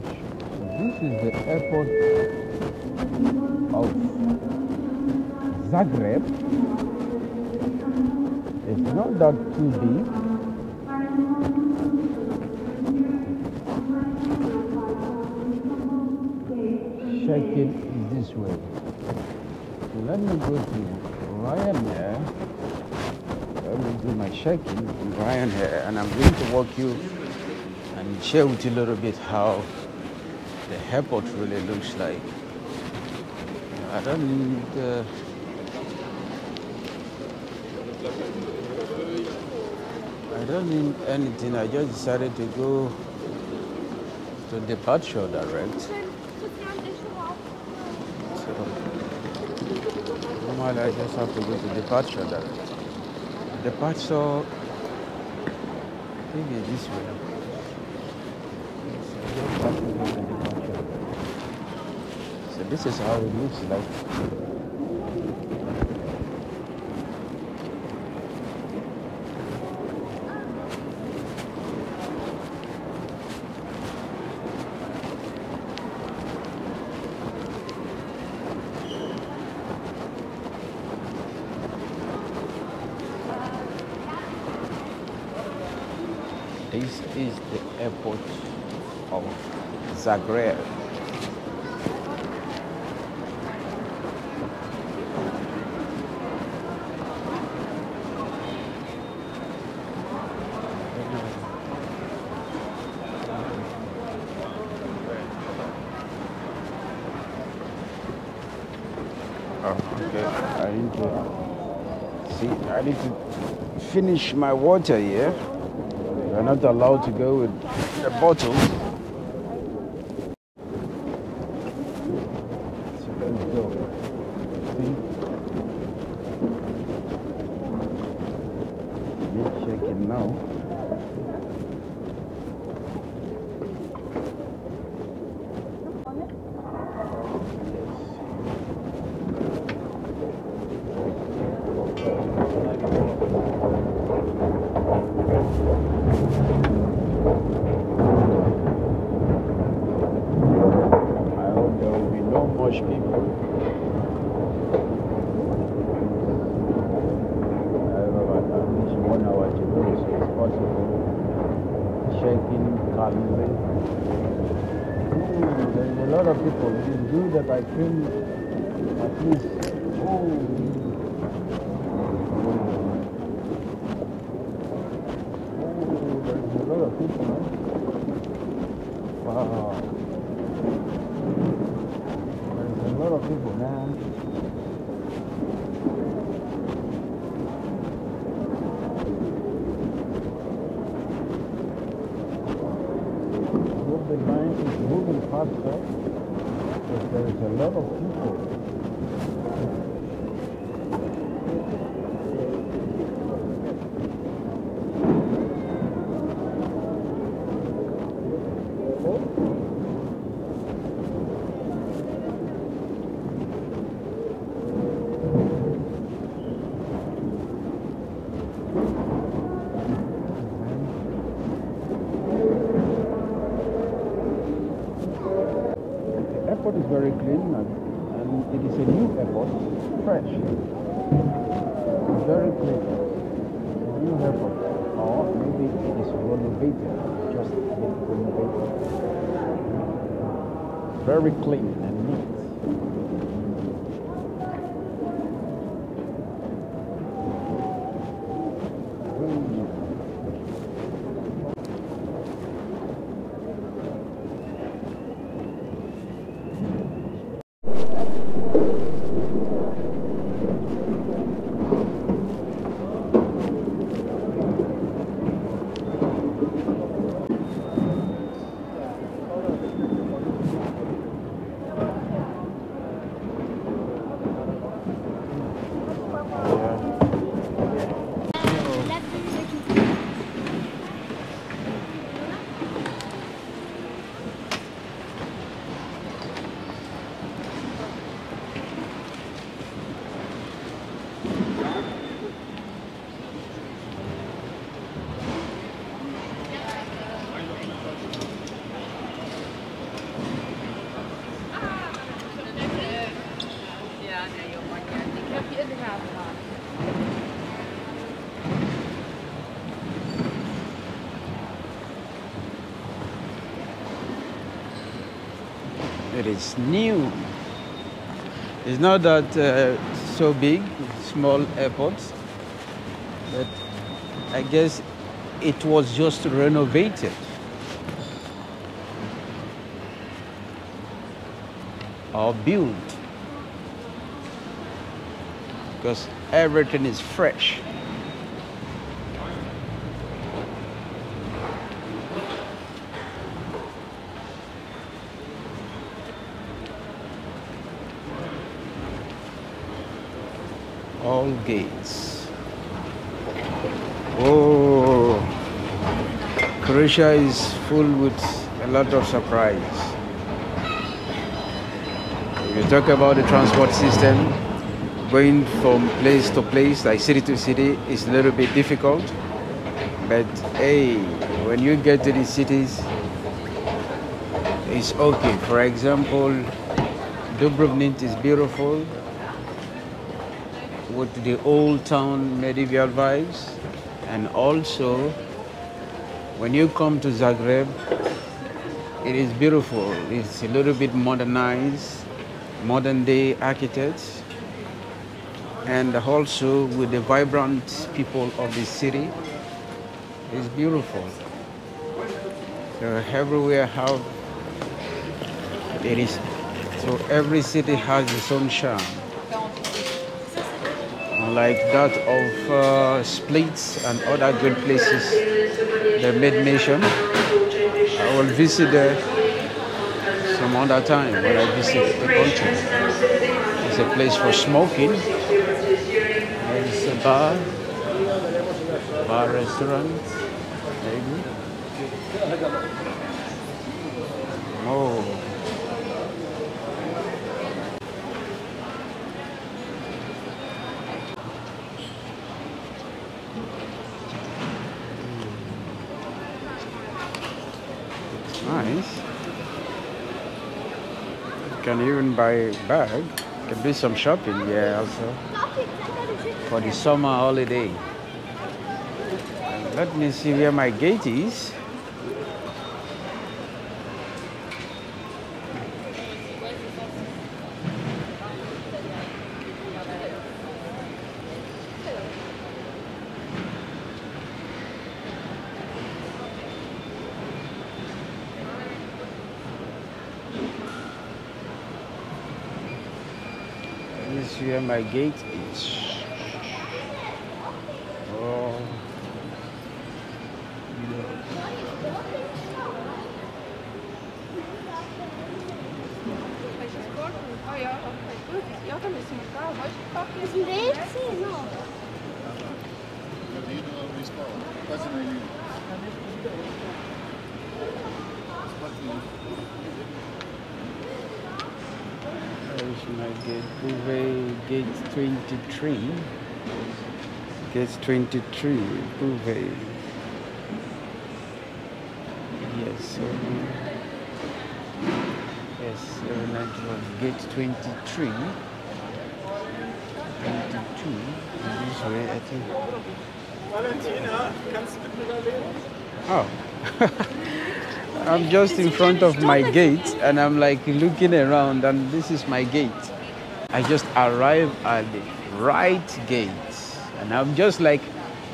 touch. So this is the airport of Zagreb. It's not that too big. Check it this way. So let me go to Ryanair. Let me do my check-in in Ryanair, and I'm going to walk you and share with you a little bit how the airport really looks like. I don't need anything. I just decided to go to departure direct. So normally I just have to go to departure direct. Departure, maybe this way. So this is how it looks like. This is the airport of Zagreb. Oh, okay. I need to see. I need to finish my water here. You're not allowed to go with the bottles. Very clean and neat. It is new. It's not that so big, small airports, but I guess it was just renovated. Or built, because everything is fresh. All gates. Oh, Croatia is full with a lot of surprise. You talk about the transport system, going from place to place, like city to city, is a little bit difficult. But hey, when you get to the cities, it's okay. For example, Dubrovnik is beautiful, with the old town medieval vibes. And also, when you come to Zagreb, it is beautiful. It's a little bit modernized. Modern day architects, and also with the vibrant people of the city. It's beautiful. So everywhere have it is, so every city has its own charm, like that of Split and other good places they made mention. I will visit there some other time when I visit the country. It's a place for smoking. There's a bar restaurant, maybe. Oh. Can even buy a bag, can do some shopping here also for the summer holiday. Let me see where my gate is. Where my gate is. Oh. Gate 23. Gate 23. Bouvet. Yes. Yes. Gate 23. 22. This way, I think. Valentina, kannst du mit mir reden? Oh. I'm just in front of my gate, and I'm like looking around, and this is my gate. I just arrived at the right gate, and I'm just like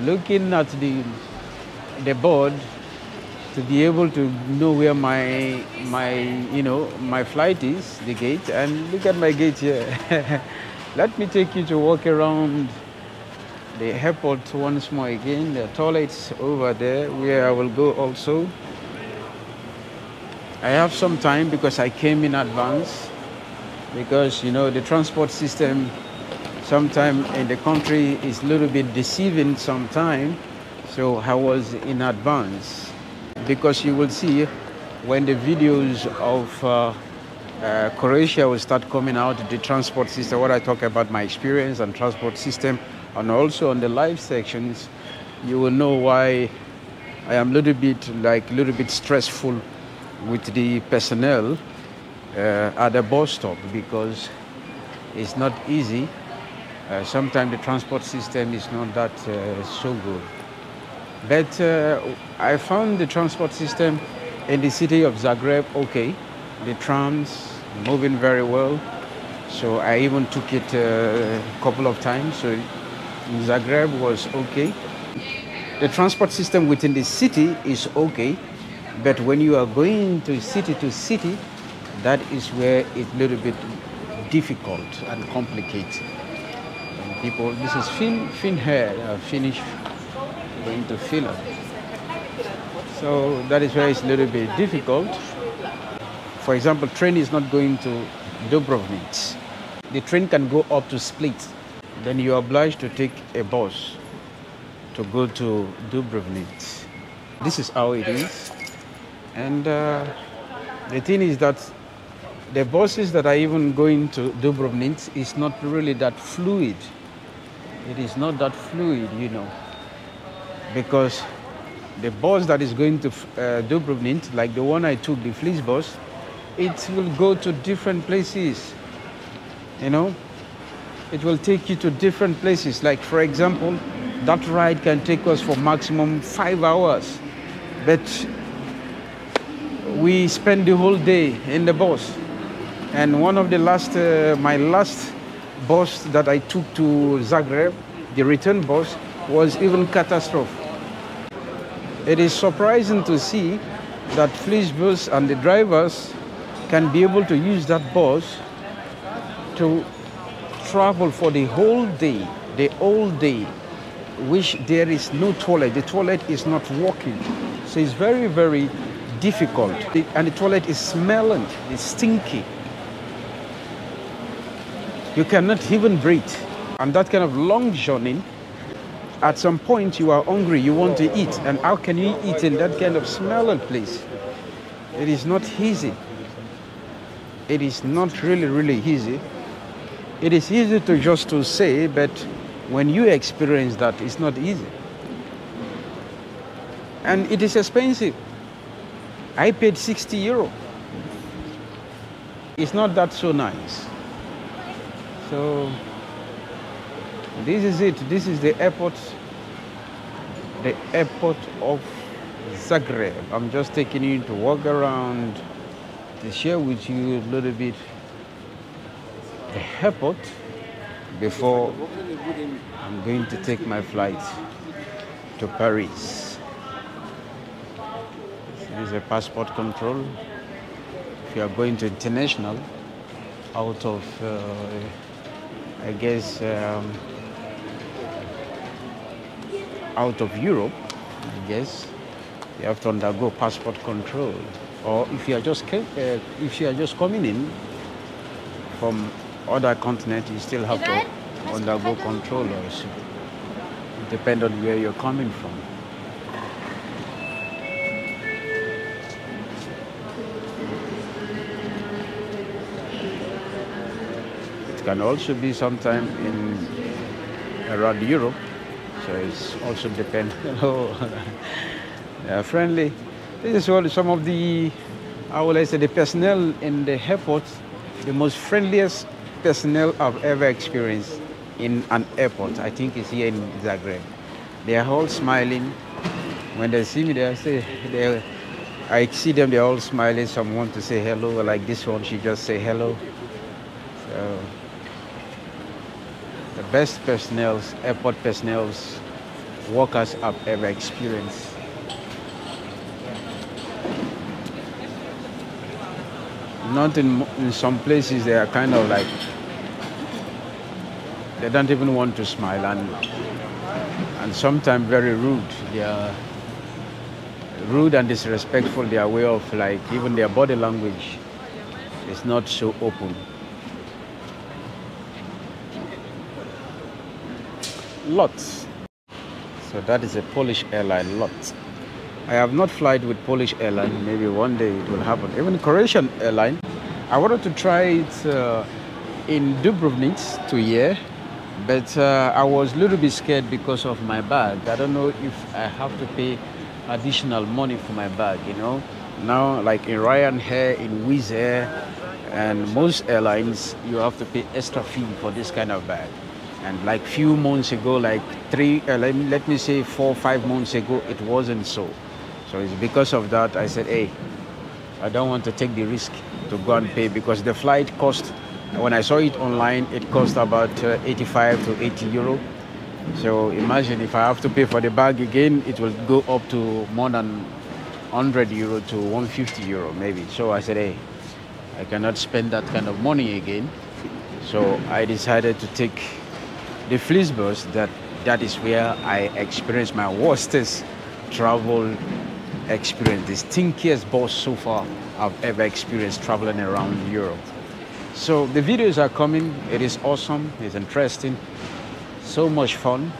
looking at the board to be able to know where my flight is, the gate. And look at my gate here. Let me take you to walk around the airport once more again. The toilets over there where I will go also. I have some time because I came in advance. Because, you know, the transport system sometime in the country is a little bit deceiving sometimes. So I was in advance, because you will see when the videos of Croatia will start coming out, the transport system, what I talk about my experience and transport system, and also on the live sections, you will know why I am a little bit stressful with the personnel. At a bus stop, because it's not easy Sometimes the transport system is not that so good. But I found the transport system in the city of Zagreb okay. The trams moving very well. So I even took it a couple of times. So Zagreb was okay. The transport system within the city is okay. But when you are going to city, that is where it's a little bit difficult and complicated. And people, this is Finnair, Finnish, going to Finland. So that is where it's a little bit difficult. For example, train is not going to Dubrovnik. The train can go up to Split. Then you are obliged to take a bus to go to Dubrovnik. This is how it is. And the thing is that the buses that are even going to Dubrovnik is not really that fluid. It is not that fluid, you know, because the bus that is going to Dubrovnik, like the one I took, the FlixBus, it will go to different places, you know. It will take you to different places. Like, for example, that ride can take us for maximum 5 hours. But we spent the whole day in the bus. And one of the last, my last bus that I took to Zagreb, the return bus, was even catastrophe. It is surprising to see that FlixBus and the drivers can be able to use that bus to travel for the whole day, which there is no toilet. The toilet is not working. So it's very, very difficult, and the toilet is smelling, it's stinky. You cannot even breathe. And that kind of long journey, at some point you are hungry, you want to eat, and how can you eat in that kind of smelling place? It is not easy. It is not really, really easy. It is easy to just to say, but when you experience that, it's not easy. And it is expensive. I paid 60 euro. It's not that so nice. So this is it. This is the airport of Zagreb. I'm just taking you to walk around to share with you a little bit the airport before I'm going to take my flight to Paris. This is a passport control. If you are going to international, out of, I guess, out of Europe, I guess, you have to undergo passport control. Or if you are just coming in from other continent, you still have to undergo control also. It depends on where you're coming from. Can also be sometime in around Europe, so it's also dependent. They are friendly. This is what some of the, how will I say, the personnel in the airport, the most friendliest personnel I've ever experienced in an airport. I think it's here in Zagreb. They are all smiling. When they see me, they say, I see them, they're all smiling. Some want to say hello, like this one, she just say hello. The best personnel, airport personnel, workers I've ever experienced. Not in some places they are kind of like, they don't even want to smile, and sometimes very rude. They are rude and disrespectful. Their way of like, even their body language is not so open. Lots. So that is a Polish airline, Lots. I have not flown with Polish airline. Maybe one day it will happen. Even Croatian airline. I wanted to try it in Dubrovnik to here, but I was a little bit scared because of my bag. I don't know if I have to pay additional money for my bag, you know. Now, like in Ryanair, in Wizz Air, and most airlines, you have to pay extra fee for this kind of bag. And like few months ago, like let me say 4 or 5 months ago, it wasn't so. So it's because of that I said, hey, I don't want to take the risk to go and pay, because the flight cost, when I saw it online, it cost about 85 to 80 euro. So imagine if I have to pay for the bag again, it will go up to more than 100 euro to 150 euro maybe. So I said, hey, I cannot spend that kind of money again. So I decided to take the FlixBus. That is where I experienced my worstest travel experience, the stinkiest bus so far I've ever experienced traveling around Europe. So the videos are coming. It is awesome. It's interesting. So much fun.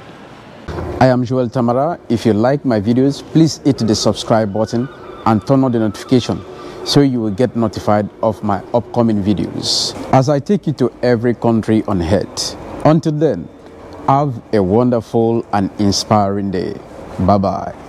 I am Joel Tamara. If you like my videos, please hit the subscribe button and turn on the notification so you will get notified of my upcoming videos as I take you to every country on earth. Until then, have a wonderful and inspiring day. Bye-bye.